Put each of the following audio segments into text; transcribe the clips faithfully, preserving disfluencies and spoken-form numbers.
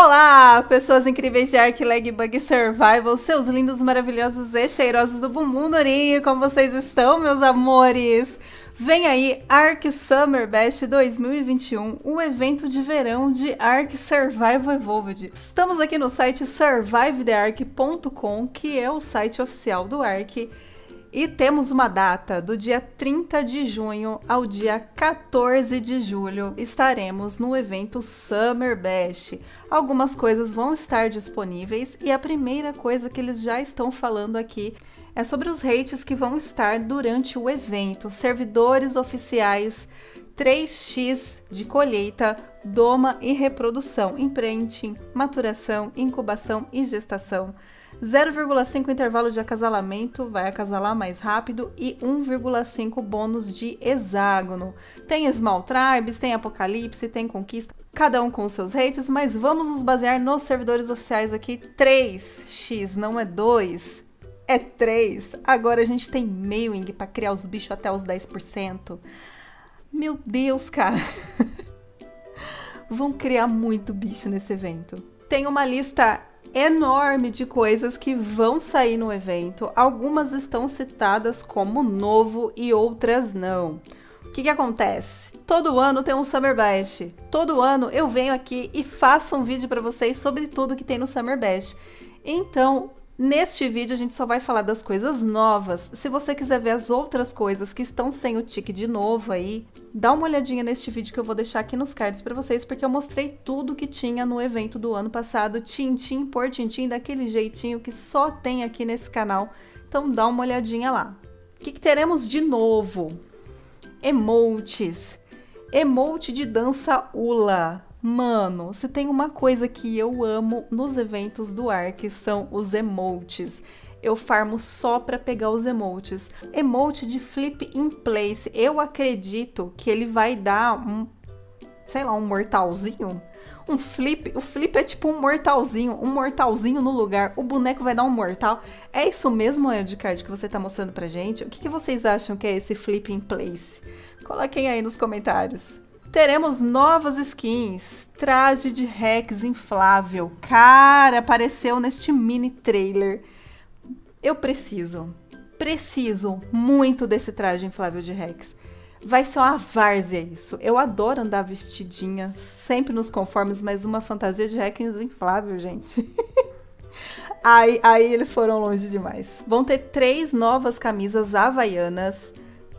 Olá, pessoas incríveis de Ark, Lag, Bug, Survival, seus lindos, maravilhosos e cheirosos do bumbum durinho, como vocês estão, meus amores? Vem aí Ark Summer Bash dois mil e vinte e um, o evento de verão de Ark Survival Evolved. Estamos aqui no site survive the ark ponto com, que é o site oficial do Ark, e temos uma data, do dia trinta de junho ao dia quatorze de julho, estaremos no evento Summer Bash. Algumas coisas vão estar disponíveis e a primeira coisa que eles já estão falando aqui é sobre os rates que vão estar durante o evento. Servidores oficiais, três x de colheita, doma e reprodução, imprinting, maturação, incubação e gestação. zero vírgula cinco intervalo de acasalamento, vai acasalar mais rápido, e um vírgula cinco bônus de hexágono. Tem Small Tribes, tem Apocalipse, tem Conquista, cada um com seus rates, mas vamos nos basear nos servidores oficiais aqui. três x, não é dois, é três. Agora a gente tem Mewing para criar os bichos até os dez por cento. Meu Deus, cara! Vão criar muito bicho nesse evento. Tem uma lista enorme de coisas que vão sair no evento, algumas estão citadas como novo e outras não. O que que acontece? Todo ano tem um Summer Bash, todo ano eu venho aqui e faço um vídeo para vocês sobre tudo que tem no Summer Bash. Então, neste vídeo a gente só vai falar das coisas novas. Se você quiser ver as outras coisas que estão sem o tique de novo aí, dá uma olhadinha neste vídeo que eu vou deixar aqui nos cards para vocês, porque eu mostrei tudo que tinha no evento do ano passado, tintim por tintim, daquele jeitinho que só tem aqui nesse canal. Então dá uma olhadinha lá. O que que teremos de novo? Emotes. Emote de dança hula. Mano, se tem uma coisa que eu amo nos eventos do Ark são os emotes. Eu farmo só para pegar os emotes. Emote de flip in place. Eu acredito que ele vai dar um, sei lá, um mortalzinho. Um flip, o flip é tipo um mortalzinho, um mortalzinho no lugar. O boneco vai dar um mortal. É isso mesmo, Edcard, que você tá mostrando pra gente? O que que vocês acham que é esse flip in place? Coloquem aí nos comentários. Teremos novas skins, traje de Rex inflável. Cara, apareceu neste mini trailer. Eu preciso, preciso muito desse traje inflável de Rex. Vai ser uma várzea isso. Eu adoro andar vestidinha, sempre nos conformes, mas uma fantasia de Rex inflável, gente. aí, aí eles foram longe demais. Vão ter três novas camisas havaianas.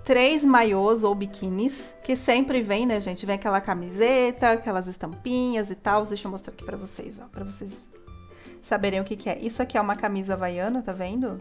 Três maiôs ou biquínis, que sempre vem, né, gente? Vem aquela camiseta, aquelas estampinhas e tal. Deixa eu mostrar aqui pra vocês, ó, pra vocês saberem o que que é. Isso aqui é uma camisa havaiana, tá vendo?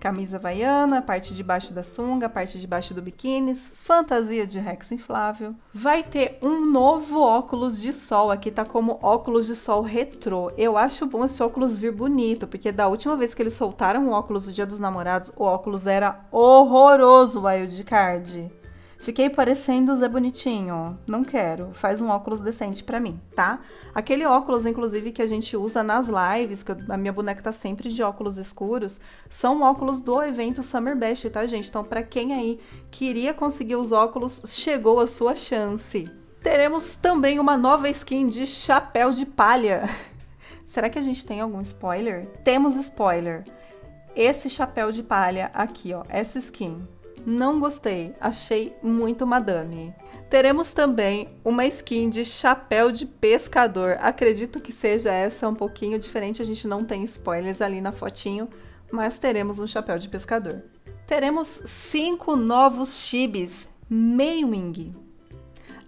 Camisa havaiana, parte de baixo da sunga, parte de baixo do biquíni, fantasia de Rex inflável. Vai ter um novo óculos de sol, aqui tá como óculos de sol retrô. Eu acho bom esse óculos vir bonito, porque da última vez que eles soltaram o óculos do Dia dos Namorados, o óculos era horroroso, Wildcard. Fiquei parecendo o Zé Bonitinho, não quero, faz um óculos decente pra mim, tá? Aquele óculos, inclusive, que a gente usa nas lives, que a minha boneca tá sempre de óculos escuros, são óculos do evento Summer Bash, tá, gente? Então, pra quem aí queria conseguir os óculos, chegou a sua chance. Teremos também uma nova skin de chapéu de palha. Será que a gente tem algum spoiler? Temos spoiler. Esse chapéu de palha aqui, ó, essa skin. Não gostei, achei muito madame. Teremos também uma skin de chapéu de pescador. Acredito que seja essa um pouquinho diferente, a gente não tem spoilers ali na fotinho, mas teremos um chapéu de pescador. Teremos cinco novos chibis. Mailwing,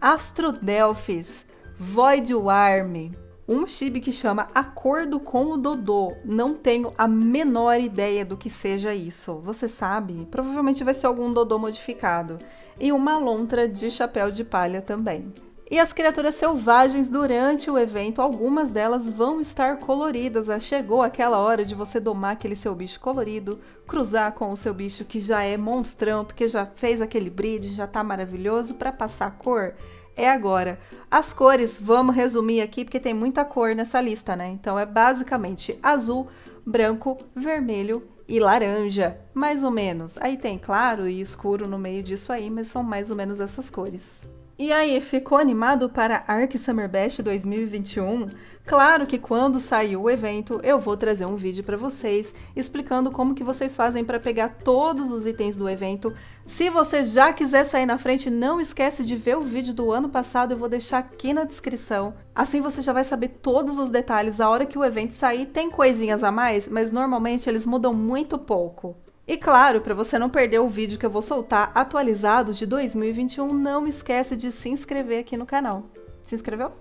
Astrodelfis, Void Warm, um chibi que chama Acordo com o Dodô. Não tenho a menor ideia do que seja isso. Você sabe? Provavelmente vai ser algum Dodô modificado. E uma lontra de chapéu de palha também. E as criaturas selvagens durante o evento, algumas delas vão estar coloridas. Chegou aquela hora de você domar aquele seu bicho colorido, cruzar com o seu bicho que já é monstrão, porque já fez aquele breed, já tá maravilhoso, para passar a cor. É agora. As cores, vamos resumir aqui, porque tem muita cor nessa lista, né? Então é basicamente azul, branco, vermelho e laranja, mais ou menos. Aí tem claro e escuro no meio disso aí, mas são mais ou menos essas cores. E aí, ficou animado para Ark Summer Bash dois mil e vinte e um? Claro que quando sair o evento, eu vou trazer um vídeo para vocês explicando como que vocês fazem para pegar todos os itens do evento. Se você já quiser sair na frente, não esquece de ver o vídeo do ano passado, eu vou deixar aqui na descrição. Assim você já vai saber todos os detalhes a hora que o evento sair. Tem coisinhas a mais, mas normalmente eles mudam muito pouco. E claro, para você não perder o vídeo que eu vou soltar atualizado de dois mil e vinte e um, não esquece de se inscrever aqui no canal. Se inscreveu?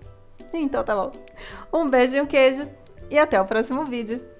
Então tá bom. Um beijo e um queijo e até o próximo vídeo.